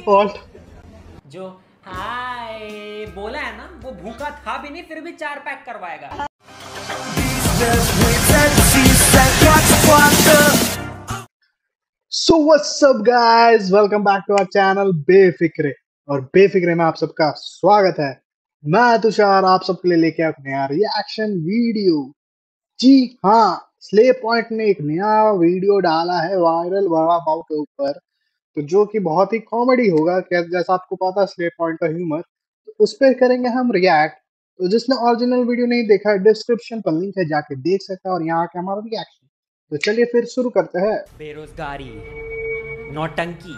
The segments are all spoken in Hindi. फॉल्ट जो हाय बोला है ना, वो भूखा था भी नहीं, फिर भी 4 पैक करवाएगा। So what's up guys, welcome back to our channel Befikre, और बेफिक्रे में आप सबका स्वागत है। मैं तुषार आप सबके लिए लेके आया नया रिएक्शन वीडियो। जी हाँ, स्ले पॉइंट ने एक नया वीडियो डाला है वायरल वड़ा पाव के ऊपर, तो जो कि बहुत ही कॉमेडी होगा। जैसा आपको पता है स्ले पॉइंट का ह्यूमर, तो उस पर करेंगे हम रिएक्ट। तो जिसने ओरिजिनल वीडियो नहीं देखा, डिस्क्रिप्शन पर लिंक है, जाके देख सकता है और यहाँ आके हमारा रिएक्शन। तो चलिए फिर शुरू करते हैं। बेरोजगारी, नौटंकी,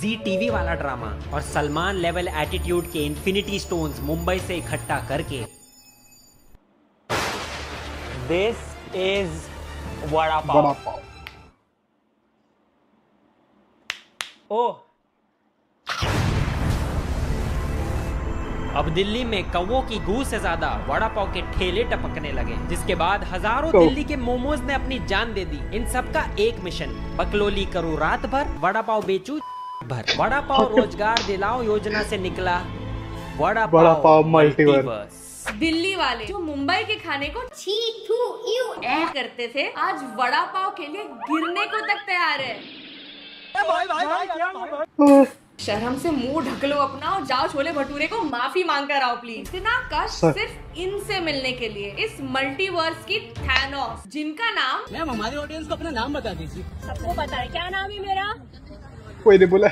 जी टीवी वाला ड्रामा और सलमान लेवल एटीट्यूड के इन्फिनिटी स्टोन्स मुंबई से इकट्ठा करके this is vada pav. Oh, अब दिल्ली में कौवों की गू से ज्यादा वड़ा पाव के ठेले टपकने लगे, जिसके बाद हजारों दिल्ली के मोमोज ने अपनी जान दे दी। इन सबका एक मिशन, बकलोली करूं रात भर, वड़ा पाव बेचूं भर। वड़ा पाव रोजगार दिलाओ योजना से निकला वड़ा पाव मल्टीवर्स। दिल्ली वाले जो मुंबई के खाने को छी थू यू ऐ करते थे, आज वड़ा पाव के लिए गिरने को तक तैयार है। शर्म से मुंह ढक लो अपना और जाओ छोले भटूरे को माफी मांग कर आओ प्लीज। इतना कष्ट सिर्फ इनसे मिलने के लिए, इस मल्टीवर्स की थैनोस, जिनका नाम। मैम हमारी ऑडियंस को अपना नाम बता दीजिए। सबको पता है क्या नाम है मेरा, कोई नहीं बोला।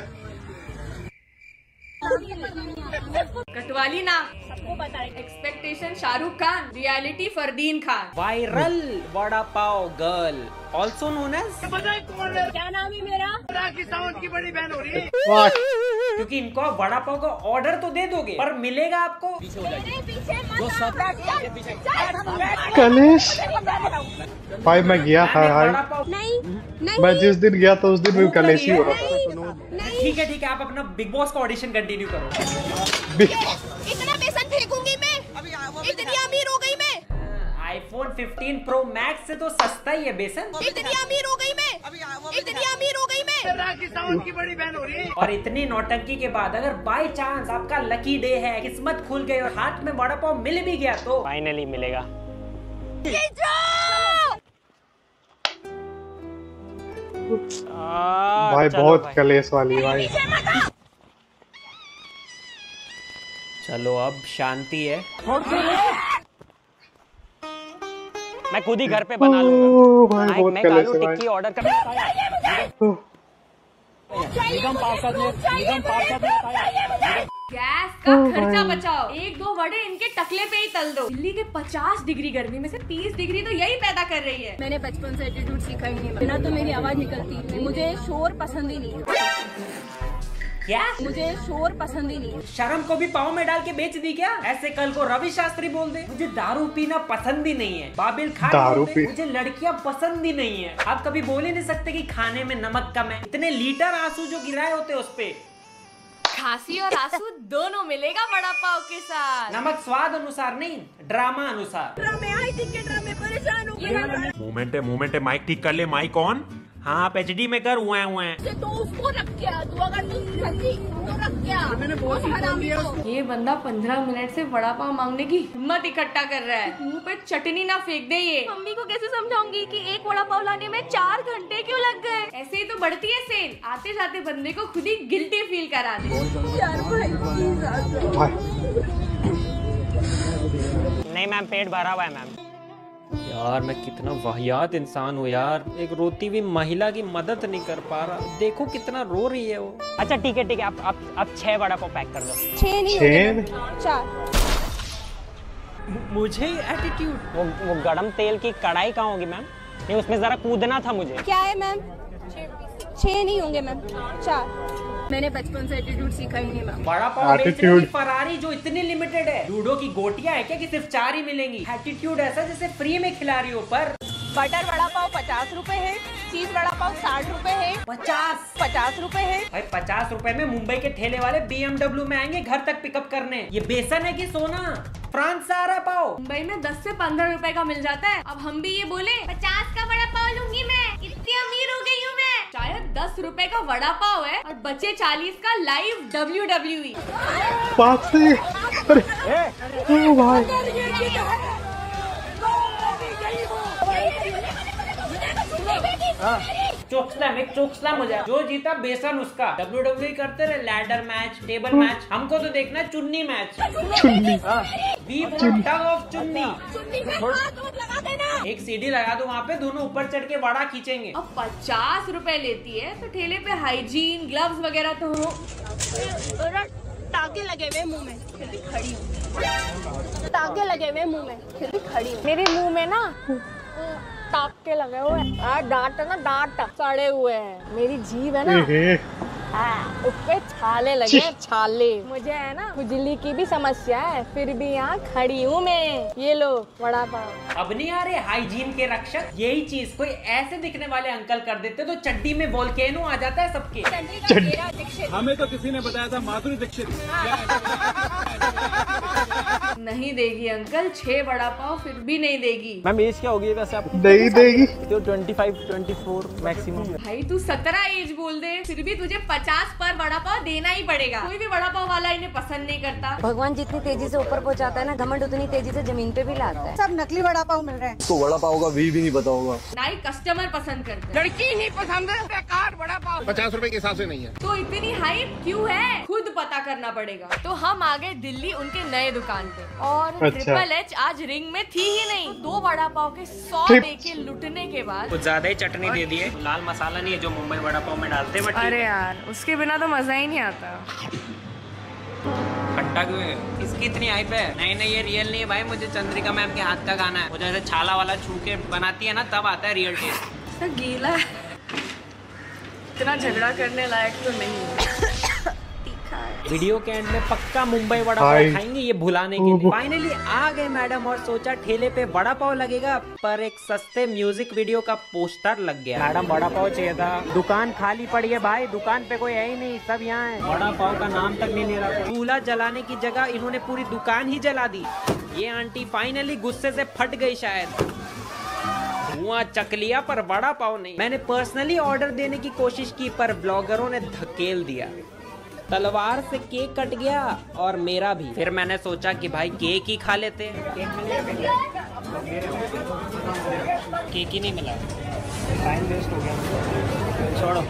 कटवाली नाम सबको पता है। Expectation Shahrukh Khan, reality Fardeen Khan. Viral vada pav girl also known as, क्या नाम है मेरा, राजस्थान की बड़ी बहन हो रही है। क्योंकि इनको वड़ा पाव का ऑर्डर तो दे दोगे, पर मिलेगा आपको कलेश। भाई मैं गया था भाई, मैं जिस दिन गया था उस दिन भी कलेश ही हो रहा था। ठीक है ठीक है, आप अपना बिग बॉस का ऑडिशन कंटिन्यू करो। बिग बॉस, इतना बेसन फेंकूंगी मैं, इतनी अमीर हो गई मैं। आईफोन 15 प्रो मैक्स से तो सस्ता ही है बेसन। इतनी अमीर हो गई मैं, इतनी अमीर हो गई मैं। राजस्थान की बड़ी बहन हो रही है। और इतनी नौटंकी के बाद अगर बाय चांस आपका लकी डे है, किस्मत खुल गई और हाथ में वड़ा पाव मिल भी गया, तो फाइनली मिलेगा। भाई बहुत कलेश वाली भाई। चलो अब शांति है, मैं खुद ही घर पे बना लूंगा। मैं कालू टिक्की ऑर्डर कर। गैस का खर्चा बचाओ, 1-2 वड़े इनके टकले पे ही तल दो। दिल्ली के 50 डिग्री गर्मी में से 30 डिग्री तो यही पैदा कर रही है। मैंने बचपन से एटीट्यूड सीखा ही नहीं, बिना तो मेरी आवाज निकलती है। मुझे शोर पसंद ही नहीं है। क्या मुझे शोर पसंद ही नहीं है। शर्म को भी पाँव में डाल के बेच दी क्या? ऐसे कल को रवि शास्त्री बोल दे मुझे दारू पीना पसंद ही नहीं है। बाबिल खान दारू पी, मुझे लड़कियाँ पसंद ही नहीं है। आप कभी बोल ही नहीं सकते कि खाने में नमक कम है। इतने लीटर आंसू जो गिराए होते उस पे, खांसी और आंसू दोनों मिलेगा वड़ा पाव के साथ। नमक स्वाद अनुसार नहीं, ड्रामा अनुसार। ड्रामे परेशान हो गए। मोमेंट है मोमेंट है, माइक ठीक कर ले। Mic on. हाँ आप एचडी में कर हुए हैं तो उसको रख क्या, तू अगर वो रख क्या। मैंने बहुत, ये बंदा 15 मिनट से वड़ा पाव मांगने की हिम्मत इकट्ठा कर रहा है। मुँह पे चटनी ना फेंक दे। ये मम्मी को कैसे समझाऊंगी कि एक वड़ा पाव लाने में 4 घंटे क्यों लग गए। ऐसे ही तो बढ़ती है सेल, आते जाते बंदे को खुद ही गिल्टी फील करा दे। नहीं मैम पेट भरा हुआ है मैम। यार मैं कितना वाहियात इंसान हूँ यार, एक रोती हुई महिला की मदद नहीं कर पा रहा। देखो कितना रो रही है वो। अच्छा ठीक है आप 6 वड़ा पाव पैक कर दो। 6 नहीं 4। मुझे एटीट्यूड। वो गरम तेल की कढ़ाई कहाँ होगी मैम? नहीं उसमें जरा कूदना था मुझे। क्या है मैम? 6 नहीं होंगे मैम 4। मैंने बचपन से एटीट्यूड सीखा ही नहीं मैम। बड़ा पाव बेचने की फरारी जो इतनी लिमिटेड है। लूडो की गोटियां है क्या कि सिर्फ 4 ही मिलेंगी? एटीट्यूड ऐसा जैसे फ्री में खिला रही हो। पर बटर वड़ा पाव 50 रूपए है, चीज वड़ा पाव 60 रूपए है। 50 रूपए है भाई। 50 रूपए में मुंबई के ठेले वाले BMW में आएंगे घर तक पिकअप करने। ये बेसन है कि सोना? फ्रांस से आ रहा पाव। मुंबई में 10 से 15 रूपए का मिल जाता है। अब हम भी ये बोले 50 का बड़ा पाव लूंगी मैं, इतनी अमीर हो गयी हूँ मैं। शायद ₹10 का वड़ा पाव है और बचे 40 का लाइव WWE। चोक स्लैम, एक चोक स्लैम हो जाए, जो जीता बेसन उसका। WWE करते रहे, लैडर मैच, टेबल मैच, हमको तो देखना है चुन्नी मैच। चुन्नी एक सीढ़ी लगा दो वहाँ पे, दोनों ऊपर चढ़ के बड़ा खींचेंगे। अब ₹50 लेती है तो ठेले पे हाइजीन, ग्लव्स वगैरह तो हो। ताके लगे हुए मुँह में, फिर भी खड़ी हूँ। ताके लगे हुए मुँह में, फिर भी खड़ी हूँ। मेरे मुँह में ना ताक के लगे हुए डांट ना, डांट सड़े हुए हैं। मेरी जीभ है ना, उसपे छाले लगे, छाले। मुझे है ना खुजली की भी समस्या है, फिर भी यहाँ खड़ी हूँ मैं। ये लो वड़ा पाव। अब नहीं आ रहे हाइजीन के रक्षक। यही चीज कोई ऐसे दिखने वाले अंकल कर देते तो चड्डी में वोल्केनो आ जाता है सबके। हमें तो किसी ने बताया था माधुरी दीक्षित नहीं देगी अंकल 6 वड़ा पाव, फिर भी नहीं देगी। मैम एज क्या होगी वैसे आप? नहीं देगी तो 25-24 मैक्सिमम। भाई तू 17 एज बोल दे, फिर भी तुझे 50 पर वड़ा पाव देना ही पड़ेगा। कोई भी वड़ा पाव वाला इन्हें पसंद नहीं करता। भगवान जितनी तेजी से ऊपर पहुंचाता है ना, घमंड उतनी तेजी से जमीन पे भी लाता है। सब नकली वड़ा पाव मिल रहे हैं। तो वड़ा पाव का भी नहीं पता होगा, ना ही कस्टमर पसंद करते। लड़की नहीं पसंद है, बेकार वड़ा पाव। ₹50 के हिसाब से नहीं है तो इतनी हाइप क्यूँ है, खुद पता करना पड़ेगा। तो हम आ गए दिल्ली उनके नए दुकान पे। और ट्रिपल एच आज रिंग में थी ही नहीं। 2 वड़ा पाव के 100 देके लुटने के बाद कुछ ज्यादा ही चटनी दे दी है। लाल मसाला नहीं है जो मुंबई वड़ा पाव में डालते हैं। अरे यार उसके बिना तो मजा ही नहीं आता। खट्टा क्यों है? इसकी इतनी हाइप है। नहीं नहीं ये रियल नहीं है भाई, मुझे चंद्रिका मैम के हाथ का खाना है। मुझे छाला वाला छू के बनाती है ना, तब आता है रियल टेस्ट। गीला इतना झगड़ा करने लायक तो नहीं। वीडियो के एंड में पक्का मुंबई वड़ा पाव खाएंगे, ये भुलाने के लिए। फाइनली आ गए मैडम और सोचा ठेले पे वड़ा पाव लगेगा, पर एक सस्ते म्यूजिक वीडियो का पोस्टर लग गया। मैडम वड़ा पाव चाहिए था, दुकान खाली पड़ी है भाई, दुकान पे कोई है ही नहीं, सब यहाँ है। वड़ा पाव का नाम तक नहीं ले रहा। चूल्हा जलाने की जगह इन्होंने पूरी दुकान ही जला दी। ये आंटी फाइनली गुस्से से फट गई शायद। धुआं चक लिया पर वड़ा पाव नहीं। मैंने पर्सनली ऑर्डर देने की कोशिश की पर ब्लॉगरों ने धकेल दिया। तलवार से केक कट गया और मेरा भी। फिर मैंने सोचा कि भाई केक ही खा लेते। केक ही नहीं मिला, टाइम वेस्ट हो गया, छोड़ो।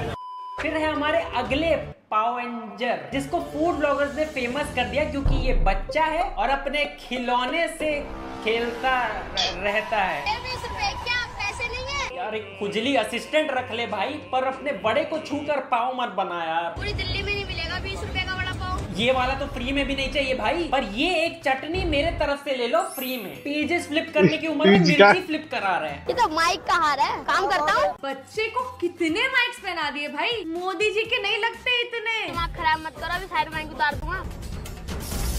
फिर है हमारे अगले पावेंजर, जिसको फूड ब्लॉगर्स ने फेमस कर दिया क्योंकि ये बच्चा है और अपने खिलौने से खेलता रहता है। यार एक खुजली असिस्टेंट रख ले भाई, पर अपने बड़े को छूकर पाव मत बना यार। पूरी दिल्ली में नहीं मिलेगा ₹20 का वड़ा पाव। ये वाला तो फ्री में भी नहीं चाहिए भाई। पर ये एक चटनी मेरे तरफ से ले लो फ्री में। पेजेस फ्लिप करने की उम्र में मिर्ची फ्लिप करा रहे हैं। ये तो माइक का हार है, काम करता हूँ। बच्चे को कितने माइक्स पहना दिए भाई, मोदी जी के नहीं लगते इतने। दिमाग खराब मत करो, अभी सारे माइक उतार दूंगा।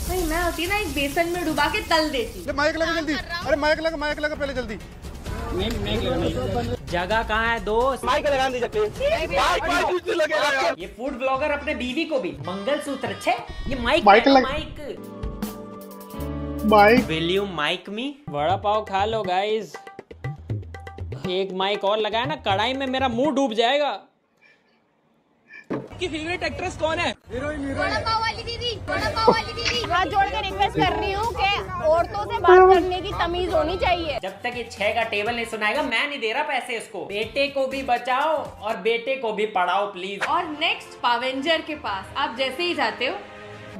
भाई मैं होती ना एक बेसन में डुबा के तल देती। माइक लगा जल्दी, अरे माइक लगा पहले जल्दी। जगह कहाँ है दोस्त? माइक लगा नहीं सकते। ये फूड ब्लॉगर अपने बीवी को भी मंगलसूत्र छे, ये mic mic. Will you mic me? Vada pav खा लो गाइस। एक माइक और लगाया ना, कढ़ाई में मेरा मुंह डूब जाएगा। आपकी फेवरेट एक्ट्रेस कौन है? वड़ा पाव वाली दीदी, वड़ा पाव वाली दीदी। हाथ जोड़कर रिक्वेस्ट कर रही हूँ कि औरतों से बात करने की तमीज होनी चाहिए। जब तक ये 6 का टेबल नहीं सुनाएगा मैं नहीं दे रहा पैसे इसको। बेटे को भी बचाओ और बेटे को भी पढ़ाओ प्लीज। और नेक्स्ट पावेंजर के पास आप जैसे ही जाते हो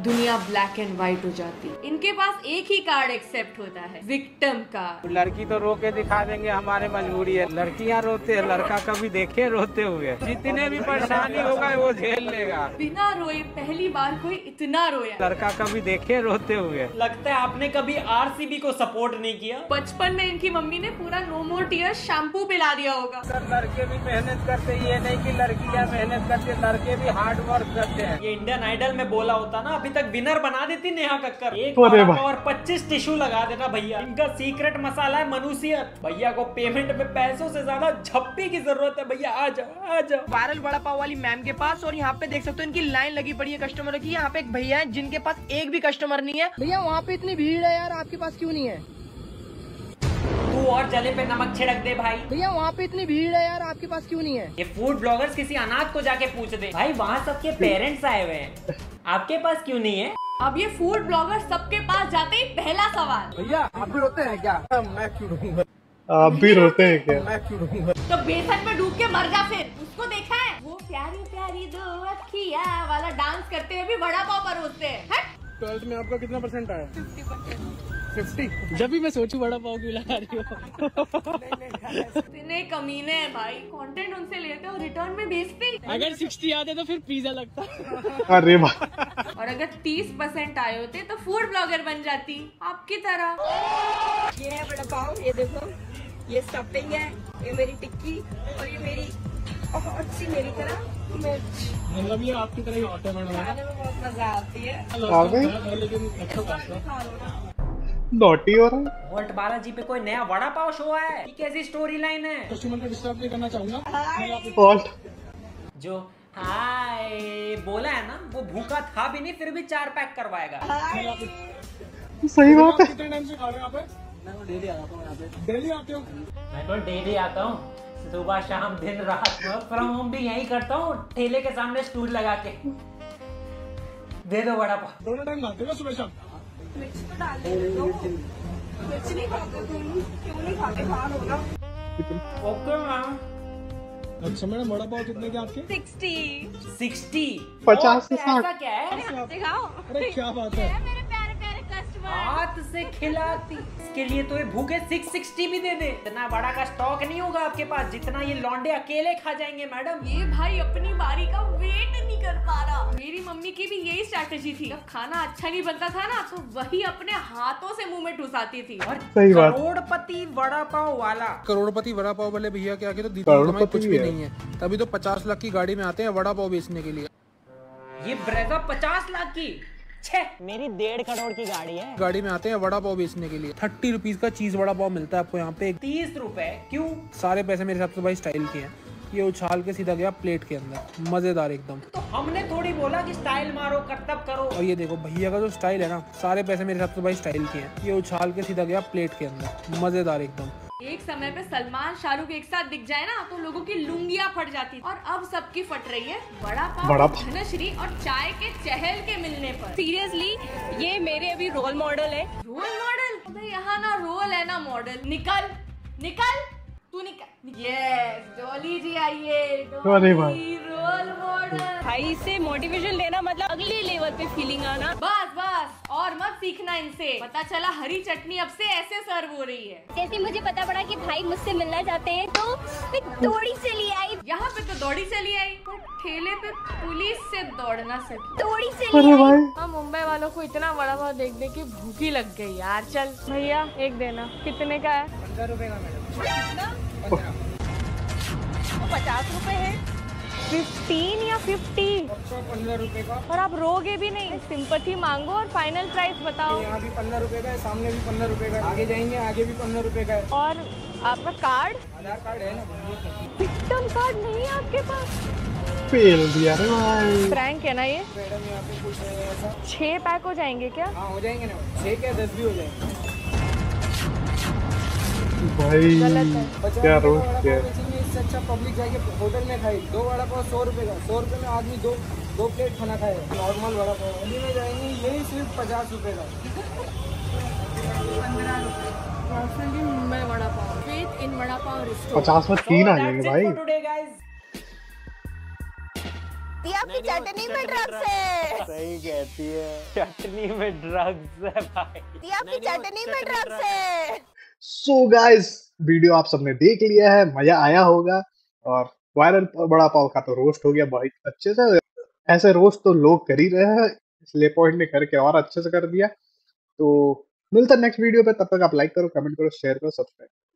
दुनिया ब्लैक एंड व्हाइट हो जाती है। इनके पास एक ही कार्ड एक्सेप्ट होता है, विक्टिम कार्ड। लड़की तो रो के दिखा देंगे, हमारे मजबूरी है। लड़कियां रोते हैं, लड़का कभी देखे रोते हुए? जितने भी परेशानी होगा वो झेल लेगा। बिना रोए पहली बार कोई इतना रोया, लड़का कभी देखे रोते हुए। लगता है आपने कभी RCB को सपोर्ट नहीं किया। बचपन में इनकी मम्मी ने पूरा नो मोर टीयर्स शैम्पू पिला दिया होगा। सर लड़के भी मेहनत करते, ये नहीं की लड़कियाँ मेहनत करते, लड़के भी हार्ड वर्क करते हैं। ये इंडियन आइडल में बोला होता ना, अभी तक विनर बना देती नेहा कक्कर। एक और 25 टिश्यू लगा देना भैया। इनका सीक्रेट मसाला है मनुष्यत। भैया को पेमेंट पे पैसों से ज्यादा झप्पी की जरूरत है। भैया आ जाओ आ जाओ। वायरल वड़ा पाव वाली मैम के पास, और यहाँ पे देख सकते हो इनकी लाइन लगी पड़ी है कस्टमरों की। यहाँ पे एक भैया है जिनके पास एक भी कस्टमर नहीं है। भैया वहाँ पे इतनी भीड़ है यार, आपके पास क्यों नहीं है? नींबू और जले पे नमक छिड़क दे भाई। भैया वहाँ पे इतनी भीड़ है यार, आपके पास क्यों नहीं है? ये फूड ब्लॉगर्स किसी अनाथ को जाके पूछ दे भाई, वहाँ सबके पेरेंट्स आए हुए हैं, आपके पास क्यों नहीं है? अब ये फूड ब्लॉगर सबके पास जाते ही पहला सवाल, भैया आप भी रोते हैं क्या? मैं क्यों रोऊंगा? आप भी रोते हैं क्या? मैं क्यों रोऊंगा? तो बेसन में डूब के मर जा, फिर उसको देखा है वो प्यारी प्यारी दो अखिया वाला डांस करते हुए भी वड़ा पाव पर रोते हैं। 12th में आपका कितना परसेंट आया? 50%। जब भी मैं सोचूं वड़ा पाव क्यों लगा रही हो। इतने कमीने हैं भाई, कंटेंट उनसे लेते हो रिटर्न में बेचते। अगर 60 आते तो फिर पिज्जा लगता। अरे वाह। और अगर 30% आए होते तो फूड ब्लॉगर बन जाती आपकी तरह। ये है वड़ा पाव, ये देखो, ये स्टफिंग है, ये मेरी टिक्की और ये मेरी अच्छी मेरी तरह मिर्च। मतलब ये आपकी तरह ही होता है, बहुत मजा आती है लेकिन अच्छा डॉटी हो रहा। वोल्ट 12G पे कोई नया वड़ा पाव शो है, ये कैसी स्टोरी लाइन है? कस्टमर को डिस्टर्ब नहीं करना चाहूंगा। जो हाय बोला है ना, वो भूखा था भी नहीं फिर भी 4 पैक करवाएगा। सही बात है। कितने टाइम से खा रहे हो आप? मैं डेली आता हूँ यहाँ पे। डेली आते हो? मैं तो डेली आता हूँ, सुबह शाम दिन रात। वर्क फ्रॉम होम भी यही करता हूँ, ठेले के सामने स्टूल लगा के। दे दो वड़ा पाव। दोनों टाइम खाते हो सुबह शाम? मिर्च तो डाल दो, मिर्च नहीं खाते तुम? क्यों नहीं खाते? खाओ ना। Okay ma'am. अच्छा मैडम वड़ा पाव कितने के आपके? 60। 50 से 60। क्या है? हाथ से खाओ। अरे क्या बात है मेरे प्यारे प्यारे कस्टमर, हाथ से खिलाती। इसके लिए तो ये भूखे 660 भी दे दे। इतना वड़ा का स्टॉक नहीं होगा आपके पास जितना ये लौंडे अकेले खा जाएंगे मैडम। ये भाई अपनी बारी का वेट नहीं कर पा रहा। मेरी मम्मी की भी यही स्ट्रैटेजी थी, जब खाना अच्छा नहीं बनता था ना तो वही अपने हाथों से मुंह में ठुसाती थी। और करोड़पति वड़ा पाव वाला, करोड़पति वड़ा पाव वाले भैया के आगे तो दीदी कुछ भी नहीं है, तभी तो 50 लाख की गाड़ी में आते हैं वड़ा पाव बेचने के लिए। ये ब्रेजा 50 लाख की, मेरी 1.5 करोड़ की गाड़ी है, गाड़ी में आते हैं वड़ा पाव बेचने के लिए। 30 रुपीज का चीज वड़ा पाव मिलता है आपको यहाँ पे। 30 रुपए? क्यूँ? सारे पैसे मेरे हिसाब से भाई स्टाइल के हैं। ये उछाल के सीधा गया प्लेट के अंदर, मजेदार एकदम। तो हमने थोड़ी बोला कि स्टाइल मारो करतब करो। और ये देखो भैया का जो स्टाइल है ना, सारे पैसे मेरे हिसाब से भाई स्टाइल के हैं। ये उछाल के सीधा गया प्लेट के अंदर, मजेदार एकदम। एक समय पे सलमान शाहरुख एक साथ दिख जाए ना तो लोगों की लुंगियां फट जाती, और अब सबकी फट रही है वड़ा पाव, धनश्री और चाय के चहल के मिलने पर। सीरियसली ये मेरे अभी रोल मॉडल है। Role model? यहाँ ना रोल है ना मॉडल। निकल निकल तू निकल। यस डोली जी आइए, रोल मॉडल। भाई से मोटिवेशन लेना मतलब अगले लेवल पे फीलिंग आना। बस बस और मत सीखना इनसे। पता चला हरी चटनी अब से ऐसे सर्व हो रही है। जैसे मुझे पता पड़ा कि भाई मुझसे मिलना चाहते हैं तो मैं दौड़ी चली आई। यहाँ पे तो दौड़ी चली आई, तो ठेले पे पुलिस से दौड़ना सकी, दौड़ी चली आई। हम मुंबई वालों को इतना बड़ा बड़ा देख दे के भूखी लग गई यार। चल भैया एक देना। कितने का है? 15 रुपए का मैडम। 50 रुपए है। 15 या 50? 15 रुपए का। और आप रोगे भी नहीं, सिंपैथी मांगो और फाइनल प्राइस बताओ। यहाँ भी 15 रुपए का है, सामने भी 15 रुपए का है, आगे जाएंगे आगे भी 15 रुपए का है। और आपका कार्ड? आधार कार्ड है ना? विक्टिम कार्ड नहीं है आपके पास? फेल दिया रे भाई। फ्रैंक है ना ये? मैडम यहाँ पे कुछ नहीं है ऐसा। 6 पैक हो जाएंगे क्या? हाँ हो जाएंगे ना, 6 क्या 10 भी हो जाएंगे भाई। क्या रोक है? इससे अच्छा पब्लिक जाके होटल में खाए। 2 वड़ा पाव 100 रुपए का, 100 रुपए में आदमी दो प्लेट खाना खाए। नॉर्मल वड़ा पाव दिल्ली में जाएंगे यही सिर्फ 50 रुपए का। 15 रुपए Mumbai vada pav, faith in vada pav restaurant. 50 में 3 आ जाएंगे भाई। आपकी चटनी में ड्रग्स है। सही कहती है, चटनी में ड्रग्स है भाई। आपकी चटनी में ड्रग्स है। सो गाइस वीडियो आप सबने देख लिया है, मजा आया होगा। और वायरल बड़ा पाव का तो रोस्ट हो गया बहुत अच्छे से। ऐसे रोस्ट तो लोग कर ही रहे हैं, स्ले पॉइंट ने करके और अच्छे से कर दिया। तो मिलता है नेक्स्ट वीडियो पे, तब तक आप लाइक करो, कमेंट करो, शेयर करो, सब्सक्राइब।